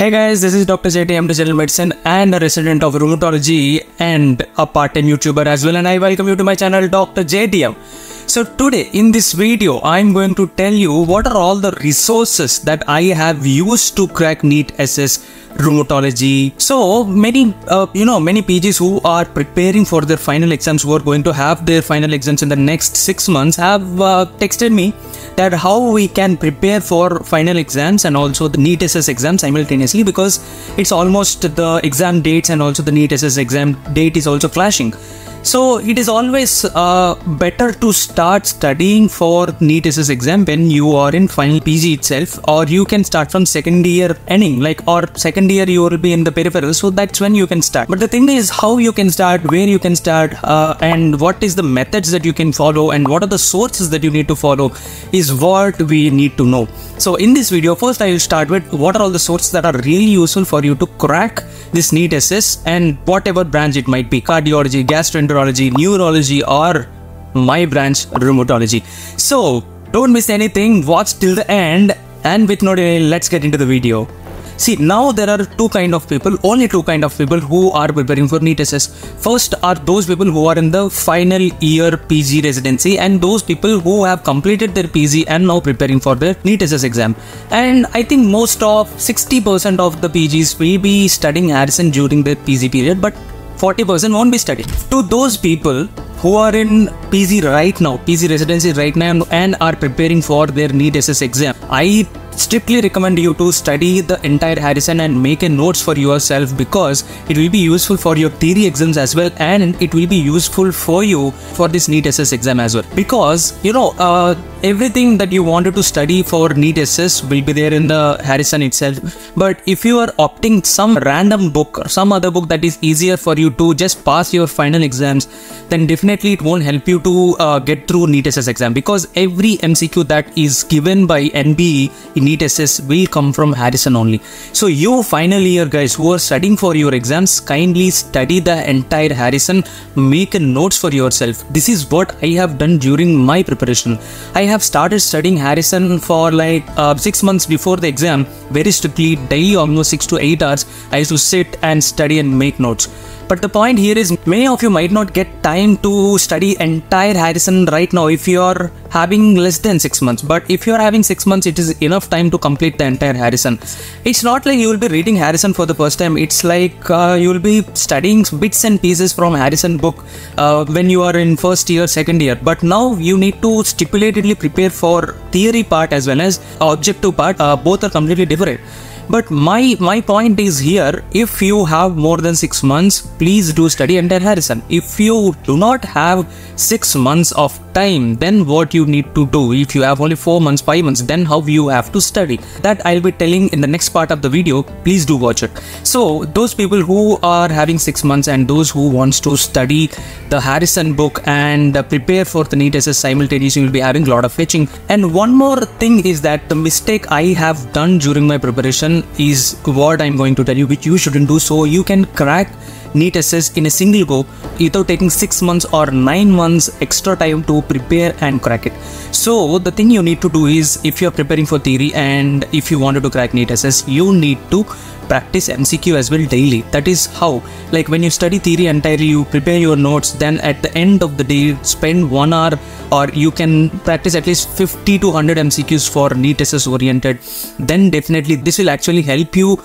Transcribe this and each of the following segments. Hey guys, this is Dr. JTM, the general medicine and a resident of rheumatology and a part-time YouTuber as well, and I welcome you to my channel Dr. JTM. So today in this video, I'm going to tell you what are all the resources that I have used to crack NEET SS rheumatology. So many PGs who are preparing for their final exams, who are going to have their final exams in the next 6 months, have texted me that how we can prepare for final exams and also the NEET SS exam simultaneously, because it's almost the exam dates and also the NEET SS exam date is also clashing. So it is always better to start studying for NEET SS exam when you are in final PG itself, or you can start from second year ending, or second year you will be in the peripheral, so that's when you can start. But the thing is how you can start, where you can start, and what is the methods that you can follow and what are the sources that you need to follow is what we need to know. So in this video, first I will start with what are all the sources that are really useful for you to crack this NEET SS and whatever branch it might be, cardiology, gastroenterology, neurology, or my branch rheumatology. So don't miss anything, watch till the end, and with no delay let's get into the video. See, now there are only two kinds of people who are preparing for NEET SS. First are those people who are in the final year PG residency, and those people who have completed their PG and now preparing for their NEET SS exam. And I think most of 60% of the PGs will be studying Harrison during their PG period, but 40% won't be studying. To those people who are in PG right now, PG residency right now, and are preparing for their NEET SS exam, I strictly recommend you to study the entire Harrison and make a notes for yourself, because it will be useful for your theory exams as well, and it will be useful for you for this NEET SS exam as well, because everything that you wanted to study for NEET SS will be there in the Harrison itself. But if you are opting some random book or some other book that is easier for you to just pass your final exams, then definitely it won't help you to get through NEET SS exam, because every MCQ that is given by NBE in NEET SS will come from Harrison only. So you final year guys who are studying for your exams, kindly study the entire Harrison, make notes for yourself. This is what I have done during my preparation. I have started studying Harrison for 6 months before the exam, very strictly, daily, almost 6 to 8 hours. I used to sit and study and make notes. But the point here is, many of you might not get time to study entire Harrison right now if you are having less than 6 months. But if you are having 6 months, it is enough time to complete the entire Harrison. It's not like you will be reading Harrison for the first time. It's like you will be studying bits and pieces from Harrison book when you are in first year, second year. But now you need to stipulatedly prepare for theory part as well as objective part. Both are completely different. But my point is here, if you have more than 6 months, please do study entire Harrison. If you do not have 6 months of time, then what you need to do? If you have only 4 months, 5 months, then how you have to study? That I'll be telling in the next part of the video. Please do watch it. So those people who are having 6 months and those who wants to study the Harrison book and prepare for the NEET SS simultaneously will be having a lot of fetching. And one more thing is that the mistake I have done during my preparation is what I'm going to tell you, which you shouldn't do, so you can crack NEET SS in a single go without taking 6 months or 9 months extra time to prepare and crack it. So the thing you need to do is, if you are preparing for theory and if you wanted to crack NEET SS, you need to practice MCQ as well daily. That is how, when you study theory entirely, you prepare your notes, then at the end of the day spend 1 hour, or you can practice at least 50 to 100 MCQs for NEET SS oriented. Then definitely this will actually help you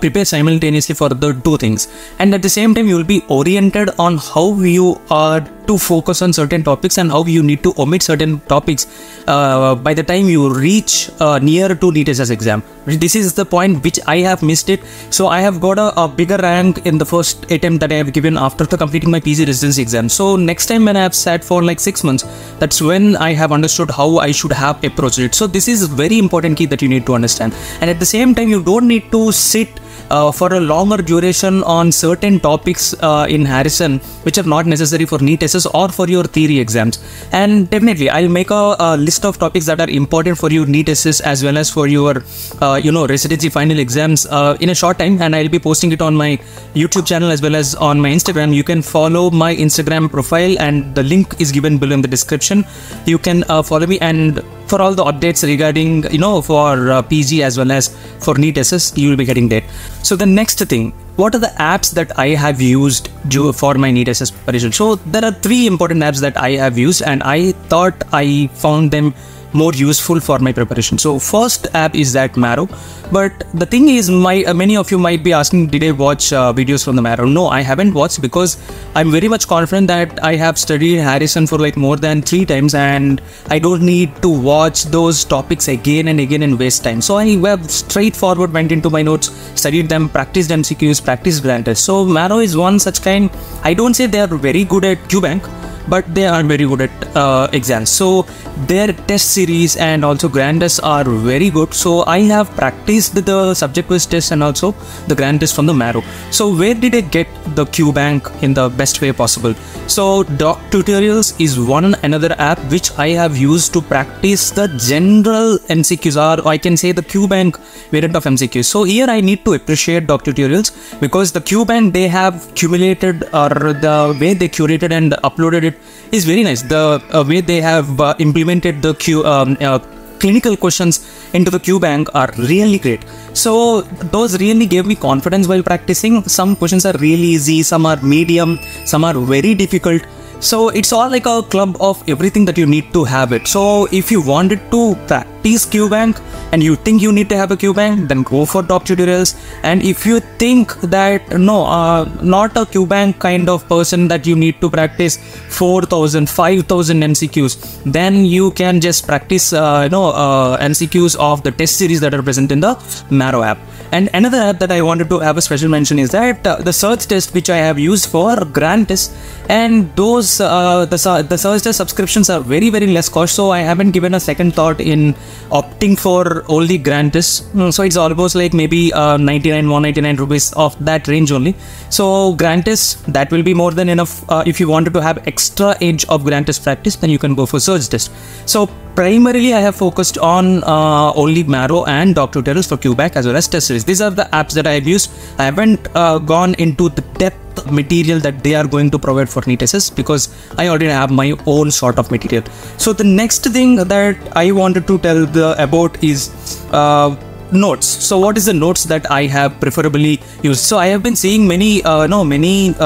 prepare simultaneously for the two things, and at the same time you will be oriented on how you are to focus on certain topics and how you need to omit certain topics by the time you reach near to NEET SS exam. This is the point which I have missed it. So I have got a bigger rank in the first attempt that I have given after completing my PG residency exam. So next time when I have sat for 6 months, that's when I have understood how I should have approached it. So this is a very important key that you need to understand. And at the same time, you don't need to sit for a longer duration on certain topics in Harrison which are not necessary for NEET SS or for your theory exams. And definitely I'll make a list of topics that are important for your NEET SS as well as for your residency final exams in a short time, and I'll be posting it on my YouTube channel as well as on my Instagram. You can follow my Instagram profile and the link is given below in the description. You can follow me and for all the updates regarding, for PG as well as for NEET SS, you will be getting that. So the next thing, what are the apps that I have used for my NEET SS preparation? So there are three important apps that I have used and I thought I found them more useful for my preparation. So first app is that Marrow, but the thing is, many of you might be asking, did I watch videos from the Marrow? No, I haven't watched, because I'm very much confident that I have studied Harrison for like more than 3 times and I don't need to watch those topics again and again and waste time. So I straightforward went into my notes, studied them, practiced MCQs, practiced grand tests. So Marrow is one such kind. I don't say they are very good at QBank, but they are very good at exams. So their test series and also grand tests are very good. So I have practiced the subject quiz test and also the grand test from the Marrow. So where did I get the QBank in the best way possible? So Doc Tutorials is another app which I have used to practice the general MCQs, or I can say the QBank variant of MCQs. So here I need to appreciate Doc Tutorials, because the QBank they have cumulated, or the way they curated and uploaded it is very nice. The way they have implemented the clinical questions into the QBank are really great. So those really gave me confidence while practicing. Some questions are really easy, some are medium, some are very difficult. So it's all like a club of everything that you need to have it. So if you wanted to practice QBank and you think you need to have a QBank, then go for Doc Tutorials. And if you think that no, not a QBank kind of person, that you need to practice 4,000, 5,000 MCQs, then you can just practice MCQs of the test series that are present in the Marrow app. And another app that I wanted to have a special mention is that the Surge Test, which I have used for grand tests, and those the Surge Test subscriptions are very, very less cost. So I haven't given a second thought in opting for only grand tests. So it's almost like maybe 99, 199 rupees of that range only. So grand tests, that will be more than enough. If you wanted to have extra edge of grand test practice, then you can go for Surge Test. So primarily, I have focused on only Marrow and Doc Tutorials for QBank as well as test series. These are the apps that I have used. I haven't gone into the depth material that they are going to provide for NEET SS, because I already have my own sort of material. So the next thing that I wanted to tell about is notes. So what is the notes that I have preferably used? So I have been seeing many NEET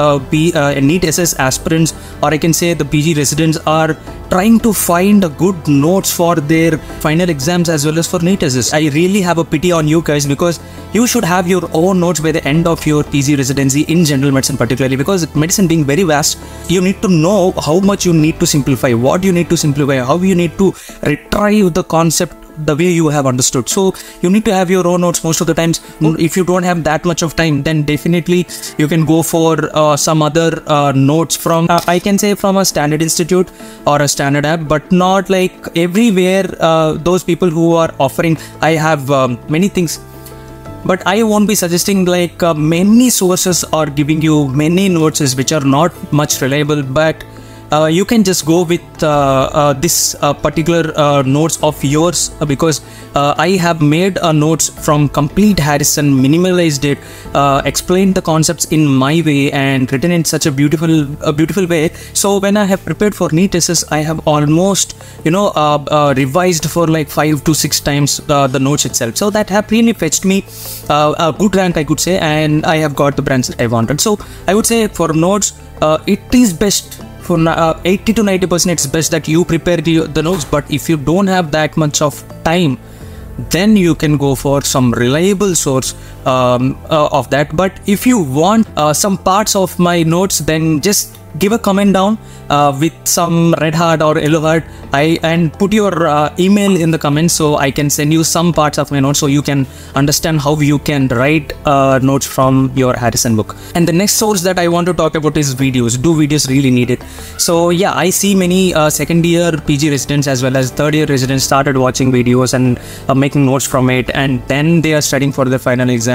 SS aspirants, or I can say the PG residents, are trying to find a good notes for their final exams as well as for NEET SS. I really have a pity on you guys, because you should have your own notes by the end of your PG residency in general medicine particularly, because medicine being very vast, you need to know how much you need to simplify, what you need to simplify, how you need to retrieve the concept the way you have understood. So you need to have your own notes most of the times. If you don't have that much of time, then definitely you can go for some other notes from I can say from a standard institute or a standard app, but not like everywhere those people who are offering. I have many things, but I won't be suggesting like many sources are giving you many notes which are not much reliable, but you can just go with this particular notes of yours, because I have made a notes from complete Harrison, minimalized it, explained the concepts in my way, and written in such a beautiful way. So when I have prepared for NEET SS, I have almost revised for like 5 to 6 times the notes itself. So that have really fetched me a good rank, I could say, and I have got the brands that I wanted. So I would say for notes, it is best. For 80 to 90% it's best that you prepare the notes, but if you don't have that much of time, then you can go for some reliable source of that. But if you want some parts of my notes, then just give a comment down with some red heart or yellow heart and put your email in the comments, so I can send you some parts of my notes, so you can understand how you can write notes from your Harrison book. And the next source that I want to talk about is videos. Do videos really need it? So yeah, I see many second year PG residents as well as third year residents started watching videos and making notes from it, and then they are studying for their final exams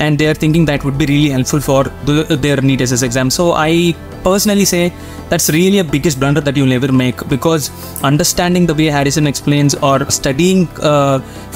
and they are thinking that would be really helpful for their NEET SS exam. So I personally say that's really a biggest blunder that you'll ever make, because understanding the way Harrison explains or studying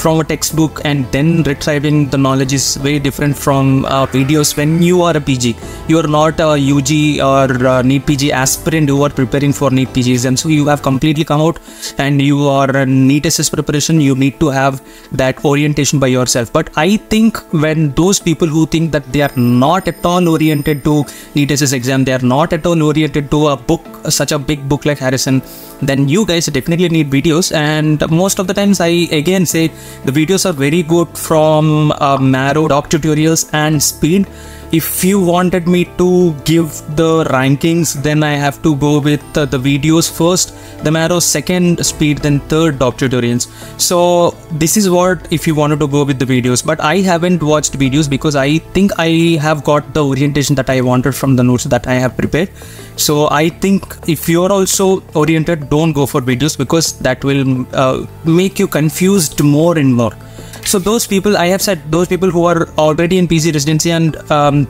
from a textbook and then retrieving the knowledge is very different from videos when you are a PG. You are not a UG or NEET PG aspirant who are preparing for NEET PGs, and so you have completely come out and you are a NEET SS preparation. You need to have that orientation by yourself. But I think when those people who think that they are not at all oriented to NEET SS exam, they are not at all oriented to a book, such a big book like Harrison, then you guys definitely need videos. And most of the times I again say the videos are very good from Marrow, Doc Tutorials and Speed. If you wanted me to give the rankings, then I have to go with the videos first, the Marrow second, Speed then third, Doc Tutorials. So this is what if you wanted to go with the videos, but I haven't watched videos because I think I have got the orientation that I wanted from the notes that I have prepared. So I think if you're also oriented, don't go for videos because that will make you confused more and more. So those people, I have said, those people who are already in PG residency and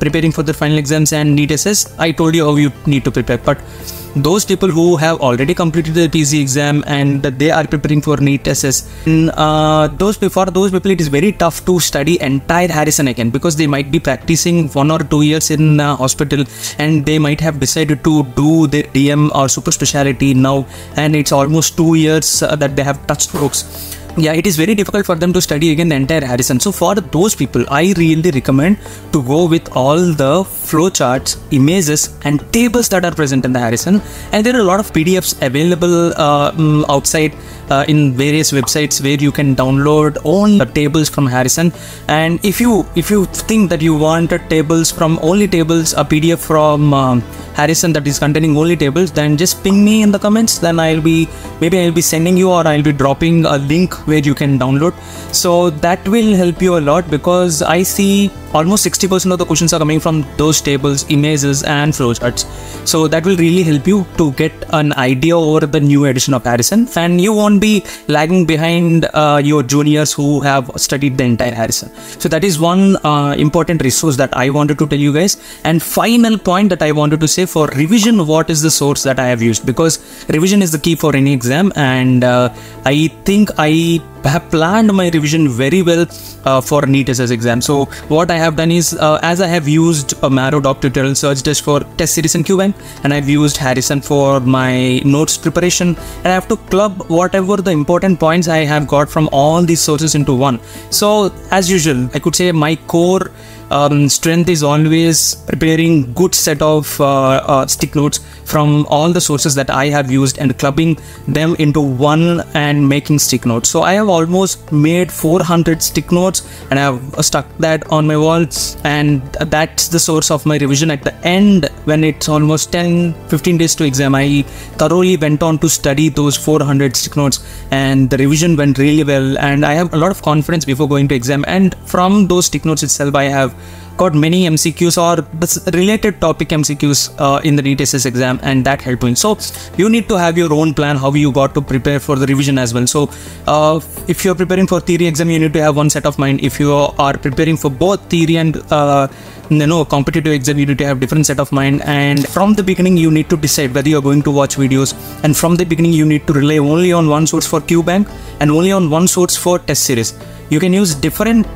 preparing for their final exams and NEET SS, I told you how you need to prepare. But those people who have already completed their PG exam and they are preparing for NEET SS, for those people it is very tough to study entire Harrison again, because they might be practicing 1 or 2 years in hospital and they might have decided to do their DM or super speciality now, and it's almost 2 years that they have touched books. Yeah, it is very difficult for them to study again the entire Harrison. So for those people, I really recommend to go with all the flowcharts, images and tables that are present in the Harrison. And there are a lot of PDFs available outside in various websites where you can download all the tables from Harrison. And if you think that you want tables from only tables, a PDF from Harrison that is containing only tables, then just ping me in the comments. Then maybe I'll be sending you, or I'll be dropping a link where you can download. So that will help you a lot, because I see almost 60% of the questions are coming from those tables, images and flowcharts. So that will really help you to get an idea over the new edition of Harrison, and you won't be lagging behind your juniors who have studied the entire Harrison. So that is one important resource that I wanted to tell you guys. And final point that I wanted to say, for revision, what is the source that I have used, because revision is the key for any exam. And I think I have planned my revision very well for NEET SS exam. So what I have done is, as I have used Marrow, Doc Tutorials, Surge Test for test series and QM, and I've used Harrison for my notes preparation, and I have to club whatever the important points I have got from all these sources into one. So as usual, I could say my core strength is always preparing good set of stick notes from all the sources that I have used and clubbing them into one and making stick notes. So I have almost made 400 stick notes, and I have stuck that on my walls, and that's the source of my revision. At the end, when it's almost 10-15 days to exam, I thoroughly went on to study those 400 stick notes, and the revision went really well, and I have a lot of confidence before going to exam. And from those stick notes itself, I have got many MCQs or related topic MCQs in the NEET SS exam, and that helped me. So you need to have your own plan how you got to prepare for the revision as well. So if you're preparing for theory exam, you need to have one set of mind. If you are preparing for both theory and competitive exam, you need to have different set of mind. And from the beginning, you need to decide whether you're going to watch videos, and from the beginning you need to rely only on one source for QBank and only on one source for test series. You can use different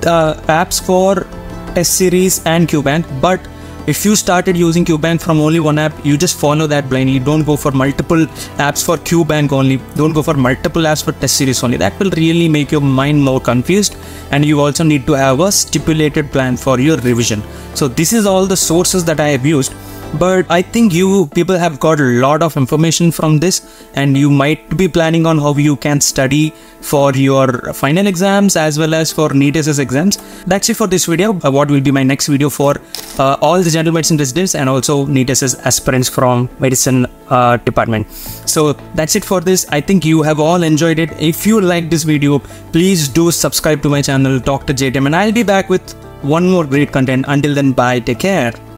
apps for test series and QBank, but if you started using QBank from only one app, you just follow that blindly. Don't go for multiple apps for QBank only. Don't go for multiple apps for test series only. That will really make your mind more confused. And you also need to have a stipulated plan for your revision. So this is all the sources that I have used. But I think you people have got a lot of information from this, and you might be planning on how you can study for your final exams as well as for NEET SS exams. That's it for this video. What will be my next video for all the general medicine residents and also NEET SS aspirants from medicine department. So that's it for this. I think you have all enjoyed it. If you like this video, please do subscribe to my channel, Dr. JTM, and I'll be back with one more great content. Until then, bye, take care.